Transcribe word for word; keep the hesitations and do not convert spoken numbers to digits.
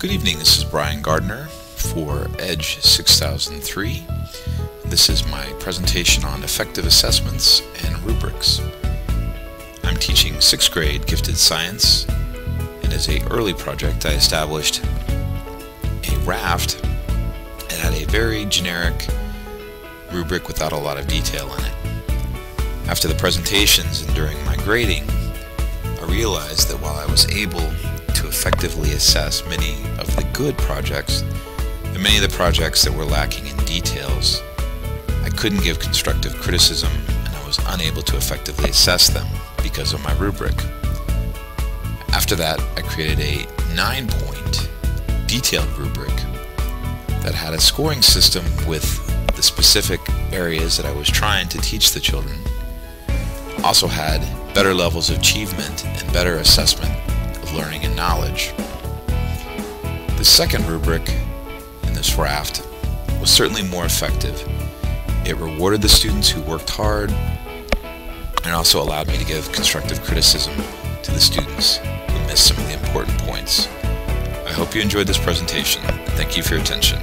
Good evening, this is Brian Gardner for Edge six thousand three. This is my presentation on effective assessments and rubrics. I'm teaching sixth grade gifted science, and as an early project I established a raft that had a very generic rubric without a lot of detail in it. After the presentations and during my grading, I realized that while I was able to effectively assess many of the good projects and many of the projects that were lacking in details, I couldn't give constructive criticism and I was unable to effectively assess them because of my rubric. After that, I created a nine-point detailed rubric that had a scoring system with the specific areas that I was trying to teach the children, also had better levels of achievement and better assessment learning and knowledge. The second rubric in this raft was certainly more effective. It rewarded the students who worked hard and also allowed me to give constructive criticism to the students who missed some of the important points. I hope you enjoyed this presentation. Thank you for your attention.